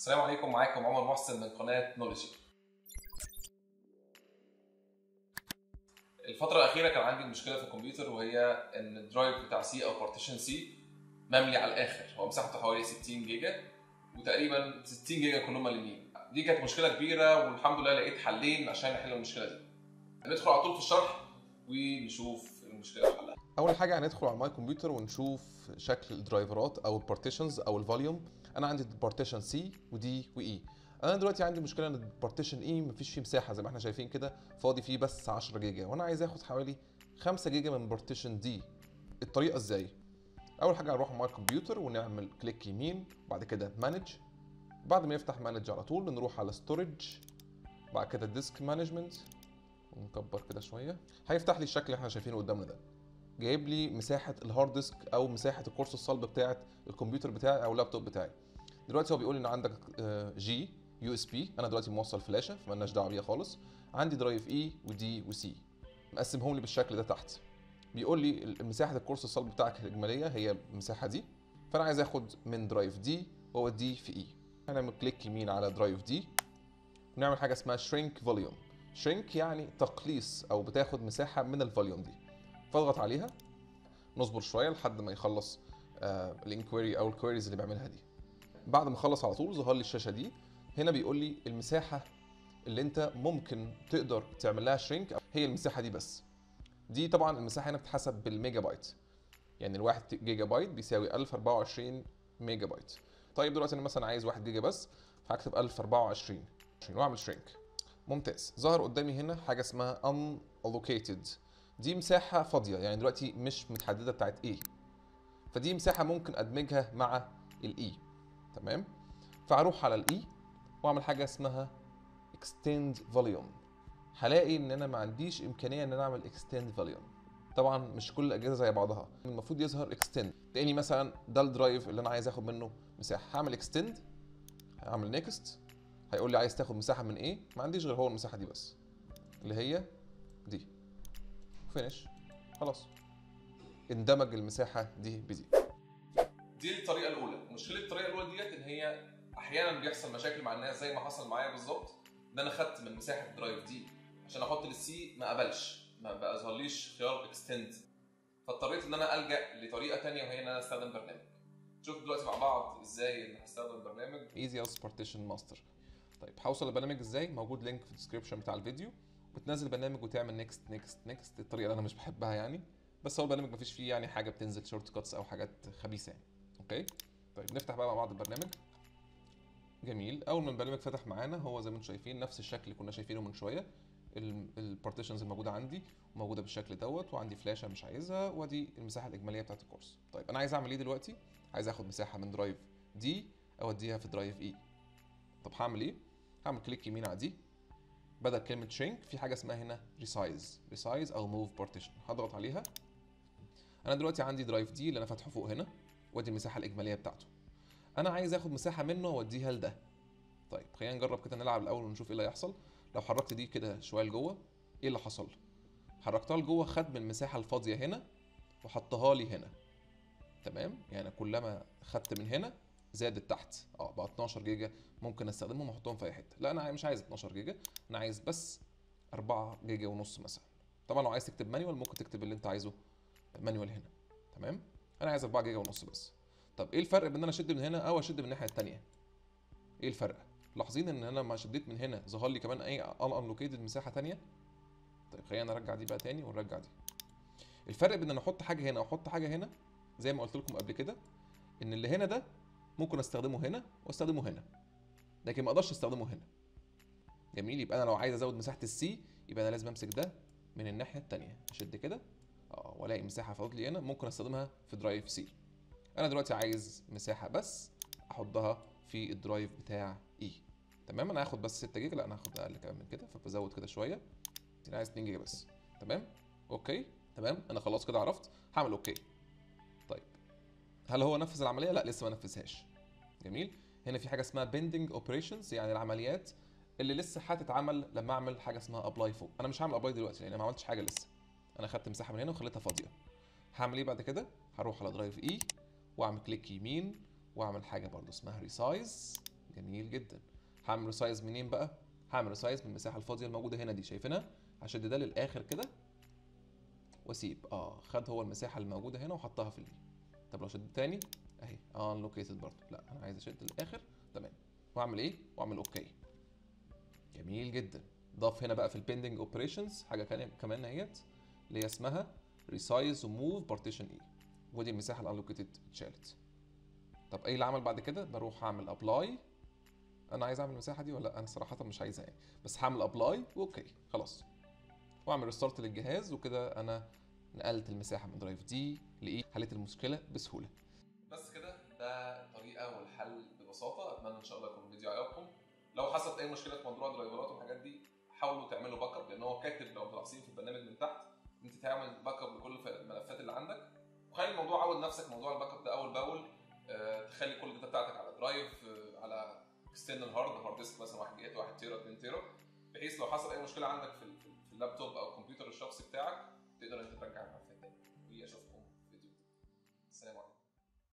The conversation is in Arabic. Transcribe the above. السلام عليكم، معاكم عمر محسن من قناة نولوجي. الفترة الأخيرة كان عندي مشكلة في الكمبيوتر، وهي إن الدرايف بتاع سي أو بارتيشن سي مملي على الآخر، هو مساحته حوالي 60 جيجا وتقريبا 60 جيجا كلهم مليانين. دي كانت مشكلة كبيرة والحمد لله لقيت حلين عشان أحل المشكلة دي. هندخل على طول في الشرح ونشوف المشكلة وحلها. أول حاجة هندخل على ماي كمبيوتر ونشوف شكل الدرايفرات أو البارتيشنز أو الفوليوم. أنا عندي بارتيشن سي ودي وإي. أنا دلوقتي عندي مشكلة إن البارتيشن إي مفيش فيه مساحة زي ما إحنا شايفين كده، فاضي فيه بس 10 جيجا، وأنا عايز آخد حوالي 5 جيجا من بارتيشن دي. الطريقة إزاي؟ أول حاجة هنروح ماي كمبيوتر ونعمل كليك يمين، بعد كده مانج. بعد ما يفتح مانج على طول نروح على ستورج، بعد كده ديسك مانجمنت، ونكبر كده شوية. هيفتح لي الشكل اللي إحنا شايفينه قدامنا ده. جايب لي مساحه الهارد ديسك او مساحه القرص الصلب بتاعه الكمبيوتر بتاعي او اللابتوب بتاعي. دلوقتي هو بيقول ان عندك جي USB، انا دلوقتي موصل فلاشه فمالناش دعوه بيها خالص. عندي درايف اي ودي وسي، مقسمهم لي بالشكل ده. تحت بيقول لي مساحه القرص الصلب بتاعك الاجماليه هي المساحه دي، فانا عايز اخد من درايف دي واوديه في اي. هنعمل كليك يمين على درايف دي ونعمل حاجه اسمها شرينك فوليوم. شرينك يعني تقليص او بتاخد مساحه من الفوليوم دي، فاضغط عليها. نصبر شويه لحد ما يخلص الانكويري او الكويريز اللي بعملها دي. بعد ما اخلص على طول ظهر لي الشاشه دي، هنا بيقول لي المساحه اللي انت ممكن تقدر تعمل لها شرينك هي المساحه دي بس. دي طبعا المساحه هنا بتتحسب بالميجا بايت، يعني ال1 جيجا بايت بيساوي 1024 ميجا بايت. طيب دلوقتي انا مثلا عايز 1 جيجا بس، فهكتب 1024 واعمل شرينك. ممتاز، ظهر قدامي هنا حاجه اسمها ان الوكيتد، دي مساحة فاضية يعني دلوقتي مش متحددة بتاعت A، فدي مساحة ممكن أدمجها مع الE. تمام؟ فهروح على الE وأعمل حاجة اسمها Extend Volume. هلاقي إن أنا ما عنديش إمكانية إن أنا أعمل Extend Volume. طبعًا مش كل الأجهزة زي بعضها، المفروض يظهر Extend. تاني مثلًا ده الدرايف اللي أنا عايز آخد منه مساحة، هعمل Extend، هعمل Next، هيقول لي عايز تاخد مساحة من إيه؟ ما عنديش غير هو المساحة دي بس، اللي هي دي. فينيش، خلاص اندمج المساحه دي بدي. دي الطريقه الاولى. مشكله الطريقه الاولى ديت ان هي احيانا بيحصل مشاكل مع الناس زي ما حصل معايا بالظبط. ده انا خدت من مساحه الدرايف دي عشان احط للسي، ما قبلش، ما بيظهرليش خيار اكستند، فاضطريت ان انا الجا لطريقه ثانيه وهي ان انا استخدم برنامج. شوف دلوقتي مع بعض ازاي ان هستخدم برنامج EaseUS Partition Master. طيب هوصل للبرنامج ازاي؟ موجود لينك في الديسكربشن بتاع الفيديو. بتنزل برنامج وتعمل نيكست نيكست نيكست، الطريقه اللي انا مش بحبها يعني، بس هو البرنامج مفيش فيه يعني حاجه بتنزل شورت كاتس او حاجات خبيثه يعني. اوكي طيب نفتح بقى مع بعض البرنامج. جميل، اول ما البرنامج فتح معانا هو زي ما انتم شايفين نفس الشكل اللي كنا شايفينه من شويه. البارتيشنز الموجوده عندي موجوده بالشكل دوت، وعندي فلاشه مش عايزها، ودي المساحه الاجماليه بتاعت الكورس. طيب انا عايز اعمل ايه دلوقتي؟ عايز اخد مساحه من درايف دي اوديها في درايف اي. طب هعمل ايه؟ هعمل كليك يمين على دي، بدل كلمة شرينك في حاجة اسمها هنا ريسايز، ريسايز أو موف بارتيشن، هضغط عليها. أنا دلوقتي عندي درايف دي اللي أنا فاتحه فوق هنا، وأدي المساحة الإجمالية بتاعته. أنا عايز آخد مساحة منه وأوديها لده. طيب خلينا نجرب كده نلعب الأول ونشوف إيه اللي هيحصل. لو حركت دي كده شوية لجوه، إيه اللي حصل؟ حركتها لجوه خد من المساحة الفاضية هنا وحطها لي هنا. تمام؟ يعني كلما خدت من هنا زادت تحت، بقى 12 جيجا ممكن استخدمهم واحطهم في اي حته. لا انا مش عايز 12 جيجا، انا عايز بس 4 جيجا ونص مثلا. طبعا لو عايز تكتب مانيوال ممكن تكتب اللي انت عايزه مانيوال هنا. تمام، انا عايز 4 جيجا ونص بس. طب ايه الفرق بين ان انا اشد من هنا او اشد من الناحيه الثانيه؟ ايه الفرق؟ لاحظين ان انا لما شديت من هنا ظهر لي كمان اي انلوكيتد مساحه ثانيه. طيب خلينا نرجع دي بقى تاني ونرجع دي. الفرق بين ان انا احط حاجه هنا واحط حاجه هنا زي ما قلت لكم قبل كده، ان اللي هنا ده ممكن استخدمه هنا واستخدمه هنا، لكن ما اقدرش استخدمه هنا. جميل، يبقى انا لو عايز ازود مساحه السي يبقى انا لازم امسك ده من الناحيه الثانيه، اشد كده والاقي مساحه فاضت لي هنا ممكن استخدمها في درايف سي. انا دلوقتي عايز مساحه بس احطها في الدرايف بتاع اي. تمام، انا هاخد بس 6 جيجا، لا انا هاخد اقل كمان من كده، فبزود كده شويه. انا عايز 2 جيجا بس. تمام، اوكي تمام، انا خلاص كده عرفت، هعمل اوكي. طيب هل هو نفذ العمليه؟ لا لسه ما نفذهاش. جميل، هنا في حاجه اسمها بيندنج اوبريشنز، يعني العمليات اللي لسه هتتعمل لما اعمل حاجه اسمها ابلاي فوق. انا مش هعمل ابلاي دلوقتي لان ما عملتش حاجه لسه، انا خدت مساحه من هنا وخليتها فاضيه. هعمل ايه بعد كده؟ هروح على درايف اي واعمل كليك يمين واعمل حاجه برده اسمها ريسايز. جميل جدا. هعمل سايز منين بقى؟ هعمل سايز من المساحه الفاضيه الموجوده هنا دي، شايفينها؟ هشد ده للاخر كده واسيب. خد هو المساحه الموجوده هنا وحطها في دي. طب لو شدت تاني اهي انلوكيتد برضه، لا انا عايز اشد للاخر، تمام. واعمل ايه؟ واعمل اوكي. جميل جدا. ضاف هنا بقى في البيندنج اوبريشنز حاجه كمان اهيت اللي هي اسمها ريسايز وموف بارتيشن اي، ودي المساحه الانلوكيتد اتشالت. طب ايه اللي عمل بعد كده؟ بروح اعمل ابلاي. انا عايز اعمل المساحه دي ولا لا؟ انا صراحه مش عايزها يعني، بس هعمل ابلاي واوكي خلاص، واعمل ريستارت للجهاز، وكده انا نقلت المساحه من درايف دي لايه، حليت المشكله بسهوله. بس كده ده الطريقه والحل ببساطه. اتمنى ان شاء الله يكون الفيديو عجبكم. لو حصلت اي مشكله في موضوع الدرايفرات والحاجات دي حاولوا تعملوا باك اب، لان هو كاتب لو ملاحظين في البرنامج من تحت انت تعمل باك اب لكل الملفات اللي عندك، وخلي الموضوع عود نفسك موضوع الباك اب ده اول باول. تخلي كل الداتا بتاعتك على درايف، على اكسترنال هارد ديسك مثلا 1 جيجا 1 تيرا 2 تيرا، بحيث لو حصل اي مشكله عندك في